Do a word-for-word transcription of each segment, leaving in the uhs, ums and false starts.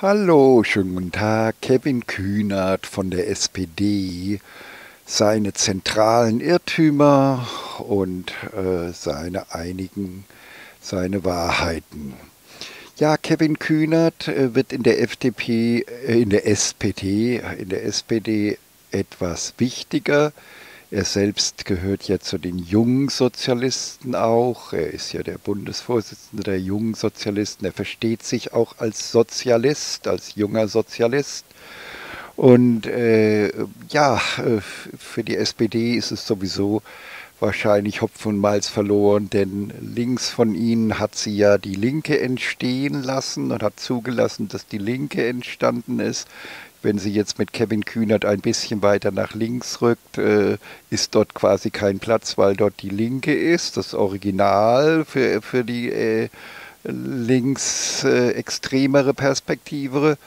Hallo, schönen guten Tag. Kevin Kühnert von der S P D. Seine zentralen Irrtümer und äh, seine einigen, seine Wahrheiten. Ja, Kevin Kühnert äh, wird in der F D P, äh, in der S P D, in der S P D etwas wichtiger. Er selbst gehört ja zu den Jungsozialisten auch. Er ist ja der Bundesvorsitzende der Jungsozialisten. Er versteht sich auch als Sozialist, als junger Sozialist. Und äh, ja, für die S P D ist es sowieso wahrscheinlich Hopfen und Malz verloren, denn links von ihnen hat sie ja die Linke entstehen lassen und hat zugelassen, dass die Linke entstanden ist. Wenn sie jetzt mit Kevin Kühnert ein bisschen weiter nach links rückt, äh, ist dort quasi kein Platz, weil dort die Linke ist, das Original für, für die äh, links äh, extremere Perspektive.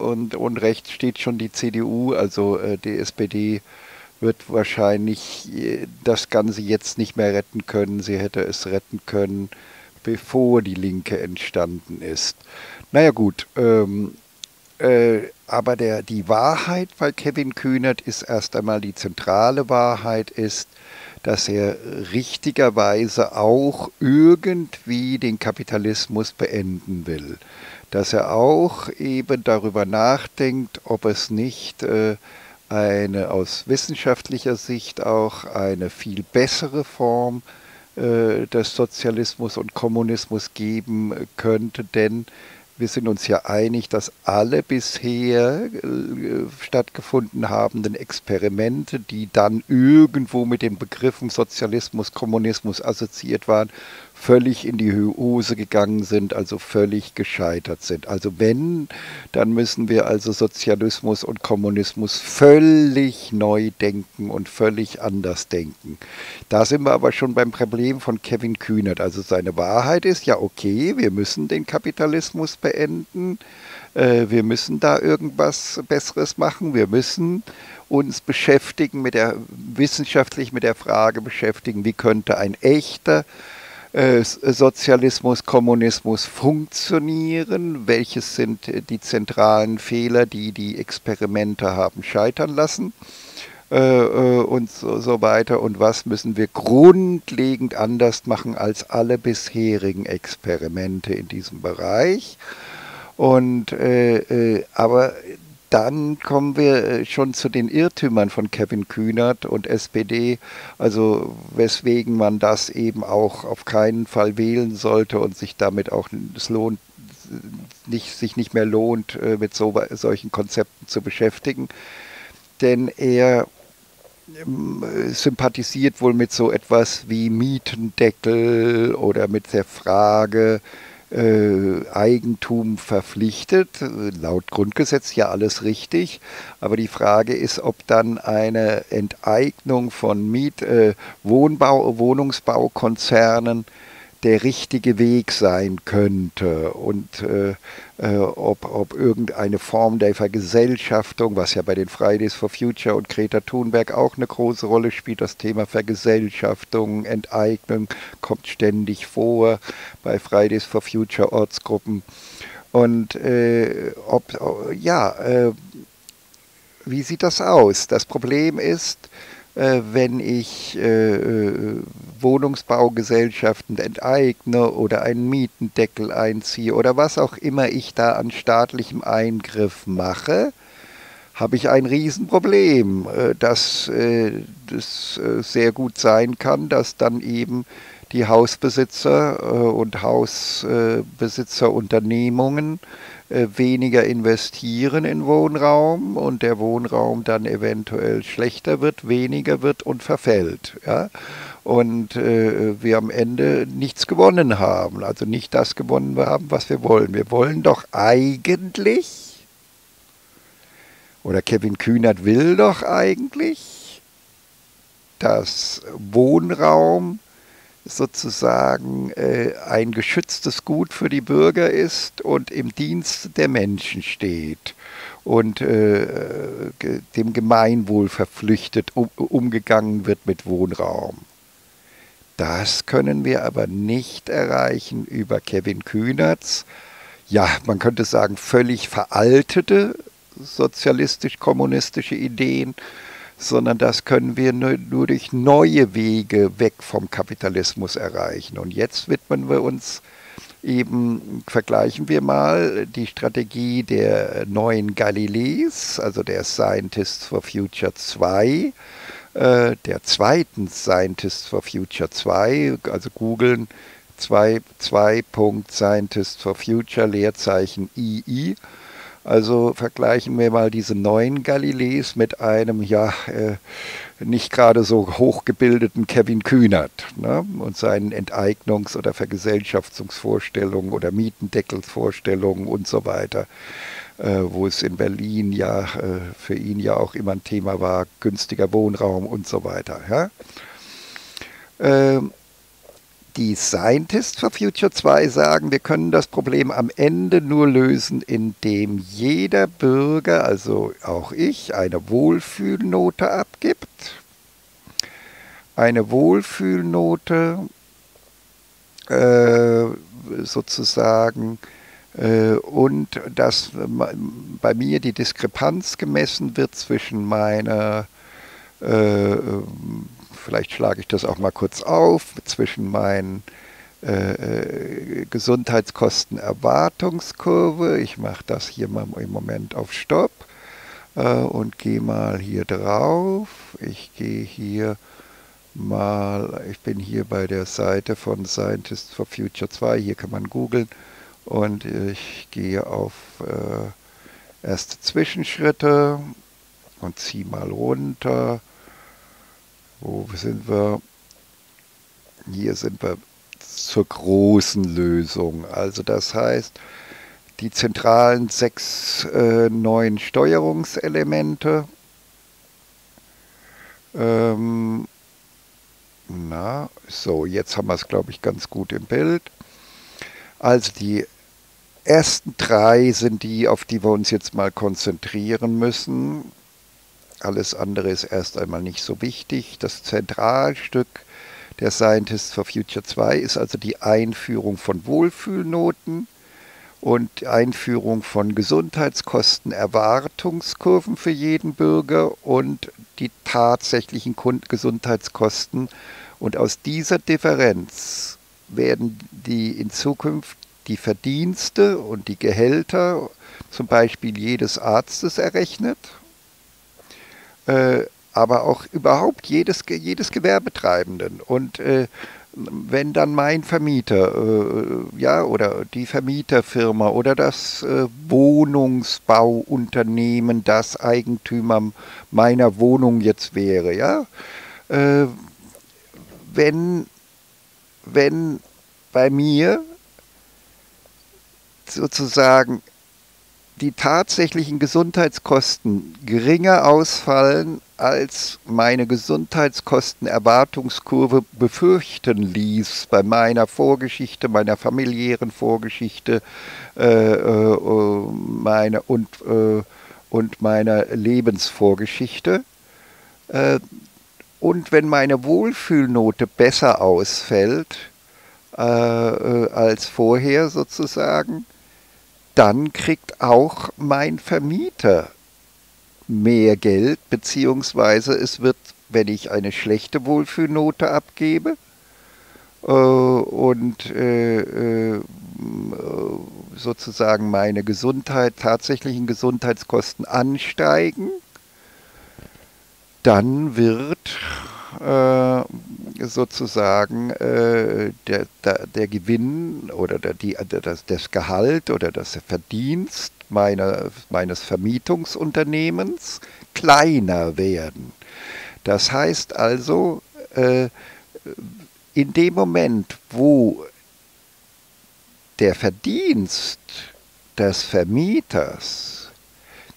Und, und rechts steht schon die C D U, also äh, die S P D wird wahrscheinlich äh, das Ganze jetzt nicht mehr retten können. Sie hätte es retten können, bevor die Linke entstanden ist. Naja gut, ähm, äh, aber der, die Wahrheit bei Kevin Kühnert ist erst einmal, die zentrale Wahrheit ist, dass er richtigerweise auch irgendwie den Kapitalismus beenden will. Dass er auch eben darüber nachdenkt, ob es nicht äh, eine aus wissenschaftlicher Sicht auch eine viel bessere Form äh, des Sozialismus und Kommunismus geben könnte, denn wir sind uns ja einig, dass alle bisher äh, stattgefunden habenden Experimente, die dann irgendwo mit den Begriffen Sozialismus, Kommunismus assoziiert waren, völlig in die Hose gegangen sind, also völlig gescheitert sind. Also wenn, dann müssen wir also Sozialismus und Kommunismus völlig neu denken und völlig anders denken. Da sind wir aber schon beim Problem von Kevin Kühnert. Also seine Wahrheit ist, ja okay, wir müssen den Kapitalismus beenden, äh, wir müssen da irgendwas Besseres machen, wir müssen uns beschäftigen, mit der, wissenschaftlich mit der Frage beschäftigen, wie könnte ein echter Sozialismus, Kommunismus funktionieren, welches sind die zentralen Fehler, die die Experimente haben scheitern lassen und so weiter, und was müssen wir grundlegend anders machen als alle bisherigen Experimente in diesem Bereich. Und äh, aber dann kommen wir schon zu den Irrtümern von Kevin Kühnert und S P D, also weswegen man das eben auch auf keinen Fall wählen sollte und sich damit auch es lohnt, nicht, sich nicht mehr lohnt, mit so, solchen Konzepten zu beschäftigen. Denn er sympathisiert wohl mit so etwas wie Mietendeckel oder mit der Frage, Äh, Eigentum verpflichtet, laut Grundgesetz ja alles richtig, aber die Frage ist, ob dann eine Enteignung von Miet, äh, Wohnbau, Wohnungsbaukonzernen der richtige Weg sein könnte und äh, äh, ob, ob irgendeine Form der Vergesellschaftung, was ja bei den Fridays for Future und Greta Thunberg auch eine große Rolle spielt, das Thema Vergesellschaftung, Enteignung kommt ständig vor bei Fridays for Future Ortsgruppen. Und äh, ob, ja, äh, wie sieht das aus? Das Problem ist, wenn ich äh, Wohnungsbaugesellschaften enteigne oder einen Mietendeckel einziehe oder was auch immer ich da an staatlichem Eingriff mache, habe ich ein Riesenproblem, äh, dass äh, das äh, sehr gut sein kann, dass dann eben die Hausbesitzer äh, und Hausbesitzerunternehmen äh, weniger investieren in Wohnraum und der Wohnraum dann eventuell schlechter wird, weniger wird und verfällt. Ja? Und äh, wir am Ende nichts gewonnen haben, also nicht das gewonnen haben, was wir wollen. Wir wollen doch eigentlich, oder Kevin Kühnert will doch eigentlich, dass Wohnraum sozusagen äh, ein geschütztes Gut für die Bürger ist und im Dienst der Menschen steht und äh, ge dem Gemeinwohl verpflichtet um umgegangen wird mit Wohnraum. Das können wir aber nicht erreichen über Kevin Kühnerts ja, man könnte sagen, völlig veraltete sozialistisch-kommunistische Ideen, sondern das können wir nur, nur durch neue Wege weg vom Kapitalismus erreichen. Und jetzt widmen wir uns eben, vergleichen wir mal die Strategie der neuen Galileis, also der Scientists for Future zwei, äh, der zweiten Scientists for Future zwei, also googeln zwei Punkt Scientists for Future, Leerzeichen zwei. Also vergleichen wir mal diese neuen Galileis mit einem, ja, äh, nicht gerade so hochgebildeten Kevin Kühnert, ne, und seinen Enteignungs- oder Vergesellschaftungsvorstellungen oder Mietendeckelsvorstellungen und so weiter, äh, wo es in Berlin ja äh, für ihn ja auch immer ein Thema war, günstiger Wohnraum und so weiter. Ja. Ähm, Die Scientists for Future zwei sagen, wir können das Problem am Ende nur lösen, indem jeder Bürger, also auch ich, eine Wohlfühlnote abgibt. Eine Wohlfühlnote äh, sozusagen äh, und dass bei mir die Diskrepanz gemessen wird zwischen meiner äh, vielleicht schlage ich das auch mal kurz auf, zwischen meinen äh, Gesundheitskosten-Erwartungskurve. Ich mache das hier mal im Moment auf Stopp äh, und gehe mal hier drauf. Ich gehe hier mal, ich bin hier bei der Seite von Scientists for Future zwei, hier kann man googeln, und ich gehe auf äh, erste Zwischenschritte und ziehe mal runter. Wo sind wir? Hier sind wir zur großen Lösung. Also das heißt, die zentralen sechs äh, neuen Steuerungselemente. Ähm, na, so, jetzt haben wir es, glaube ich, ganz gut im Bild. Also die ersten drei sind die, auf die wir uns jetzt mal konzentrieren müssen. Alles andere ist erst einmal nicht so wichtig. Das Zentralstück der Scientists for Future zwei ist also die Einführung von Wohlfühlnoten und die Einführung von Gesundheitskosten-Erwartungskurven für jeden Bürger und die tatsächlichen Gesundheitskosten. Und aus dieser Differenz werden die in Zukunft die Verdienste und die Gehälter zum Beispiel jedes Arztes errechnet, aber auch überhaupt jedes, jedes Gewerbetreibenden. Und äh, wenn dann mein Vermieter, äh, ja, oder die Vermieterfirma oder das äh, Wohnungsbauunternehmen, das Eigentümer meiner Wohnung jetzt wäre, ja, äh, wenn, wenn bei mir sozusagen die tatsächlichen Gesundheitskosten geringer ausfallen, als meine Gesundheitskosten-Erwartungskurve befürchten ließ, bei meiner Vorgeschichte, meiner familiären Vorgeschichte äh, äh, meine, und, äh, und meiner Lebensvorgeschichte. Äh, und wenn meine Wohlfühlnote besser ausfällt äh, äh, als vorher sozusagen, dann kriegt auch mein Vermieter mehr Geld, beziehungsweise es wird, wenn ich eine schlechte Wohlfühlnote abgebe äh, und äh, äh, sozusagen meine Gesundheit, tatsächlichen Gesundheitskosten ansteigen, dann wird Äh, sozusagen äh, der, der, der Gewinn oder der, die, das, das Gehalt oder das Verdienst meiner, meines Vermietungsunternehmens kleiner werden. Das heißt also, äh, in dem Moment, wo der Verdienst des Vermieters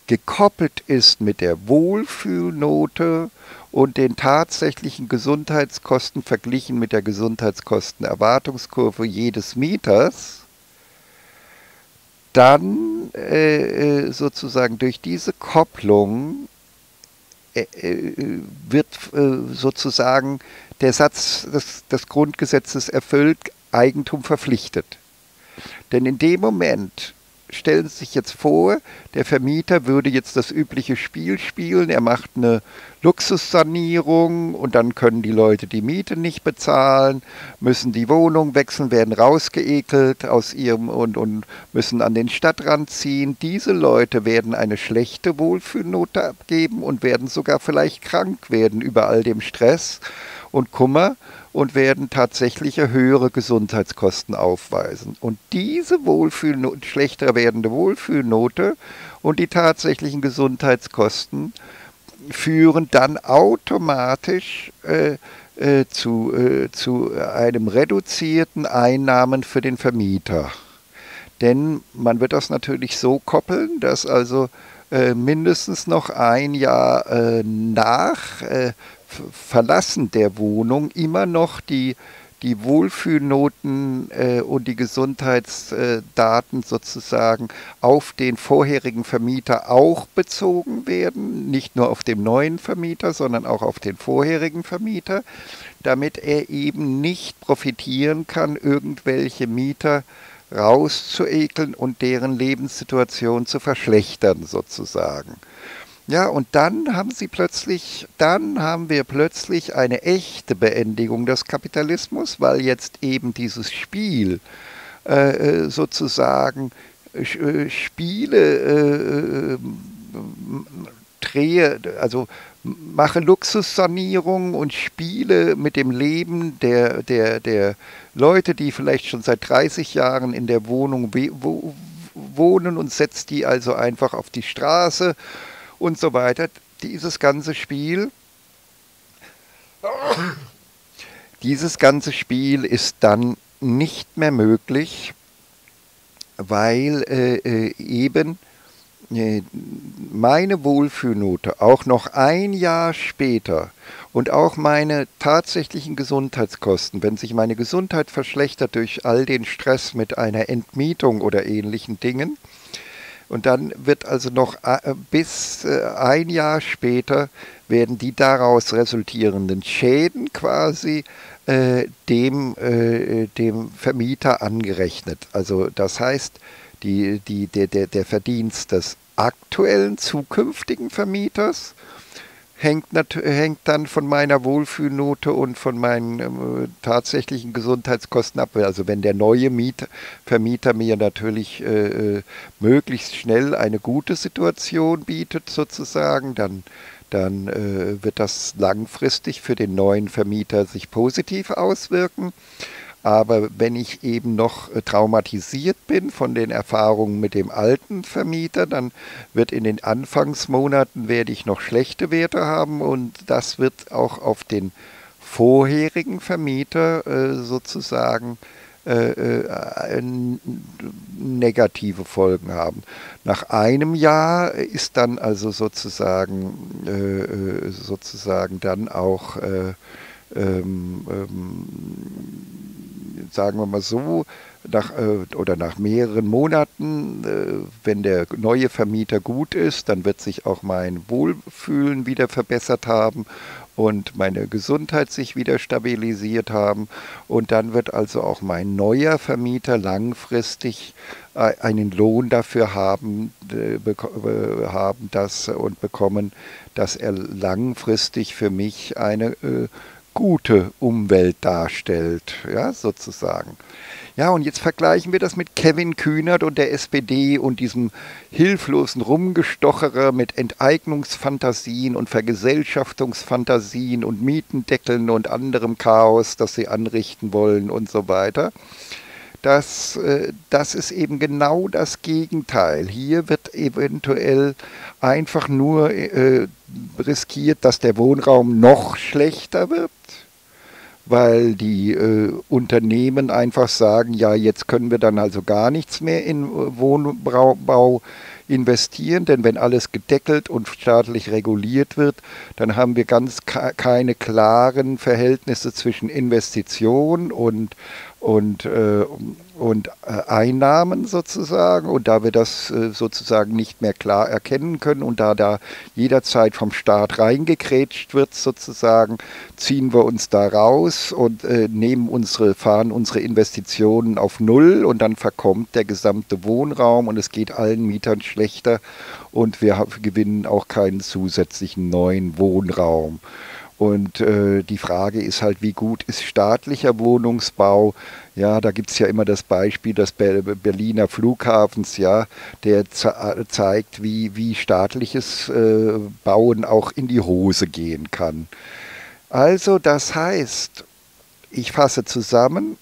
gekoppelt ist mit der Wohlfühlnote und den tatsächlichen Gesundheitskosten verglichen mit der Gesundheitskosten-Erwartungskurve jedes Mieters, dann äh, sozusagen durch diese Kopplung äh, wird äh, sozusagen der Satz des, des Grundgesetzes erfüllt, Eigentum verpflichtet. Denn in dem Moment, stellen Sie sich jetzt vor, der Vermieter würde jetzt das übliche Spiel spielen, er macht eine Luxussanierung und dann können die Leute die Miete nicht bezahlen, müssen die Wohnung wechseln, werden rausgeekelt aus ihrem und, und müssen an den Stadtrand ziehen. Diese Leute werden eine schlechte Wohlfühlnote abgeben und werden sogar vielleicht krank werden über all dem Stress und Kummer und werden tatsächliche höhere Gesundheitskosten aufweisen. Und diese Wohlfühlnote, schlechter werdende Wohlfühlnote und die tatsächlichen Gesundheitskosten führen dann automatisch äh, äh, zu, äh, zu einem reduzierten Einnahmen für den Vermieter. Denn man wird das natürlich so koppeln, dass also äh, mindestens noch ein Jahr äh, nach äh, Verlassen der Wohnung immer noch die, die Wohlfühlnoten äh, und die Gesundheitsdaten sozusagen auf den vorherigen Vermieter auch bezogen werden, nicht nur auf den neuen Vermieter, sondern auch auf den vorherigen Vermieter, damit er eben nicht profitieren kann, irgendwelche Mieter rauszuekeln und deren Lebenssituation zu verschlechtern sozusagen. Ja, und dann haben sie plötzlich, dann haben wir plötzlich eine echte Beendigung des Kapitalismus, weil jetzt eben dieses Spiel äh, sozusagen äh, Spiele äh, drehe, also mache Luxussanierung und spiele mit dem Leben der, der, der Leute, die vielleicht schon seit dreißig Jahren in der Wohnung wo, wohnen und setzt die also einfach auf die Straße und so weiter. Dieses ganze Spiel, dieses ganze Spiel ist dann nicht mehr möglich, weil äh, eben äh, meine Wohlfühlnote auch noch ein Jahr später und auch meine tatsächlichen Gesundheitskosten, wenn sich meine Gesundheit verschlechtert durch all den Stress mit einer Entmietung oder ähnlichen Dingen, und dann wird also noch bis ein Jahr später werden die daraus resultierenden Schäden quasi äh, dem, äh, dem Vermieter angerechnet. Also das heißt, die, die, der, der, der Verdienst des aktuellen zukünftigen Vermieters hängt, hängt dann von meiner Wohlfühlnote und von meinen äh, tatsächlichen Gesundheitskosten ab. Also wenn der neue Miet Vermieter mir natürlich äh, möglichst schnell eine gute Situation bietet sozusagen, dann, dann äh, wird das langfristig für den neuen Vermieter sich positiv auswirken. Aber wenn ich eben noch traumatisiert bin von den Erfahrungen mit dem alten Vermieter, dann wird in den Anfangsmonaten werde ich noch schlechte Werte haben und das wird auch auf den vorherigen Vermieter äh, sozusagen äh, äh, negative Folgen haben. Nach einem Jahr ist dann also sozusagen, äh, sozusagen dann auch äh, ähm, ähm, sagen wir mal so, nach, oder nach mehreren Monaten, wenn der neue Vermieter gut ist, dann wird sich auch mein Wohlfühlen wieder verbessert haben und meine Gesundheit sich wieder stabilisiert haben. Und dann wird also auch mein neuer Vermieter langfristig einen Lohn dafür haben, haben das und bekommen, dass er langfristig für mich eine gute Umwelt darstellt, ja, sozusagen. Ja, und jetzt vergleichen wir das mit Kevin Kühnert und der S P D und diesem hilflosen Rumgestocherer mit Enteignungsfantasien und Vergesellschaftungsfantasien und Mietendeckeln und anderem Chaos, das sie anrichten wollen und so weiter. Das, das ist eben genau das Gegenteil. Hier wird eventuell einfach nur äh, riskiert, dass der Wohnraum noch schlechter wird, weil die äh, Unternehmen einfach sagen, ja, jetzt können wir dann also gar nichts mehr in Wohnbau investieren, denn wenn alles gedeckelt und staatlich reguliert wird, dann haben wir ganz keine klaren Verhältnisse zwischen Investition und und, äh, und Einnahmen sozusagen, und da wir das äh, sozusagen nicht mehr klar erkennen können und da da jederzeit vom Staat reingekrätscht wird sozusagen, ziehen wir uns da raus und äh, nehmen unsere, fahren unsere Investitionen auf Null, und dann verkommt der gesamte Wohnraum und es geht allen Mietern schlechter und wir gewinnen auch keinen zusätzlichen neuen Wohnraum. Und äh, die Frage ist halt, wie gut ist staatlicher Wohnungsbau? Ja, da gibt es ja immer das Beispiel des Berliner Flughafens, ja, der zeigt, wie, wie staatliches äh, Bauen auch in die Hose gehen kann. Also das heißt, ich fasse zusammen,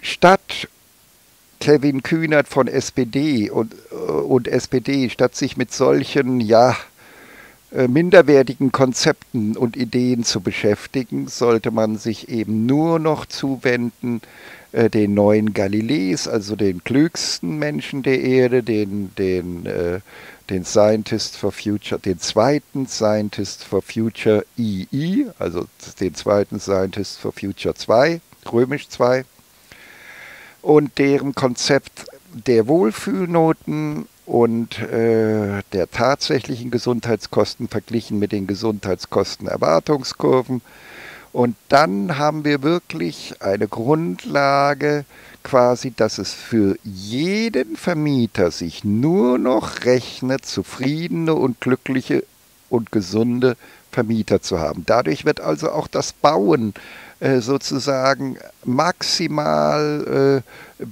statt Kevin Kühnert von S P D und, und S P D, statt sich mit solchen, ja, minderwertigen Konzepten und Ideen zu beschäftigen, sollte man sich eben nur noch zuwenden äh, den neuen Galileis, also den klügsten Menschen der Erde, den, den, äh, den Scientists for Future, den zweiten Scientists for Future zwei, also den zweiten Scientists for Future zwei, römisch zwei, und deren Konzept der Wohlfühlnoten und äh, der tatsächlichen Gesundheitskosten verglichen mit den Gesundheitskosten-Erwartungskurven. Und dann haben wir wirklich eine Grundlage quasi, dass es für jeden Vermieter sich nur noch rechnet, zufriedene und glückliche und gesunde Vermieter zu haben. Dadurch wird also auch das Bauen äh, sozusagen maximal äh,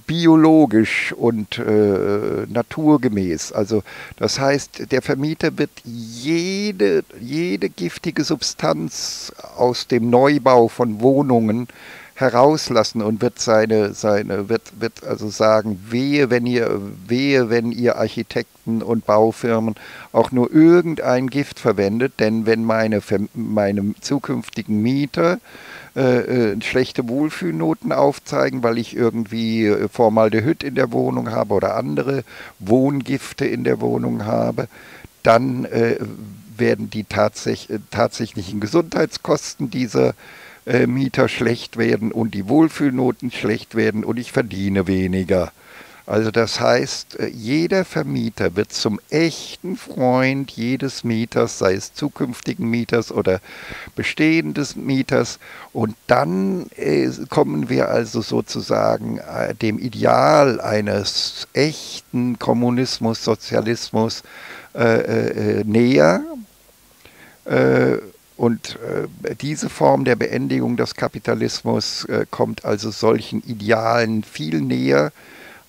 biologisch und äh, naturgemäß. Also das heißt, der Vermieter wird jede, jede giftige Substanz aus dem Neubau von Wohnungen herauslassen und wird seine, seine, wird, wird also sagen, wehe, wenn ihr, wehe, wenn ihr Architekten und Baufirmen auch nur irgendein Gift verwendet, denn wenn meine, meine zukünftigen Mieter äh, äh, schlechte Wohlfühlnoten aufzeigen, weil ich irgendwie Formaldehyd in der Wohnung habe oder andere Wohngifte in der Wohnung habe, dann äh, werden die tatsäch, äh, tatsächlichen Gesundheitskosten dieser Mieter schlecht werden und die Wohlfühlnoten schlecht werden und ich verdiene weniger. Also das heißt, jeder Vermieter wird zum echten Freund jedes Mieters, sei es zukünftigen Mieters oder bestehendes Mieters. Und dann äh, kommen wir also sozusagen äh, dem Ideal eines echten Kommunismus, Sozialismus äh, äh, näher. Äh, Und äh, diese Form der Beendigung des Kapitalismus äh, kommt also solchen Idealen viel näher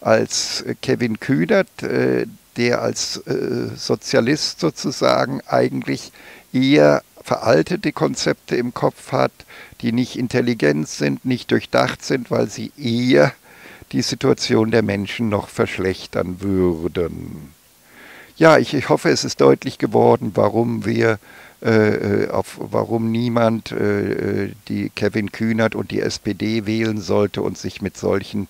als äh, Kevin Kühnert, äh, der als äh, Sozialist sozusagen eigentlich eher veraltete Konzepte im Kopf hat, die nicht intelligent sind, nicht durchdacht sind, weil sie eher die Situation der Menschen noch verschlechtern würden. Ja, ich, ich hoffe, es ist deutlich geworden, warum wir Äh, auf, warum niemand äh, die Kevin Kühnert und die S P D wählen sollte und sich mit solchen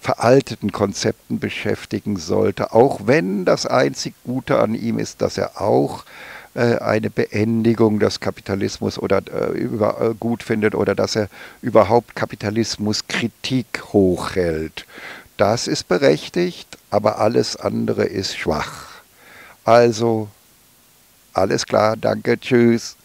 veralteten Konzepten beschäftigen sollte, auch wenn das einzig Gute an ihm ist, dass er auch äh, eine Beendigung des Kapitalismus oder äh, über, äh, gut findet oder dass er überhaupt Kapitalismuskritik hochhält. Das ist berechtigt, aber alles andere ist schwach. Also alles klar, danke, tschüss.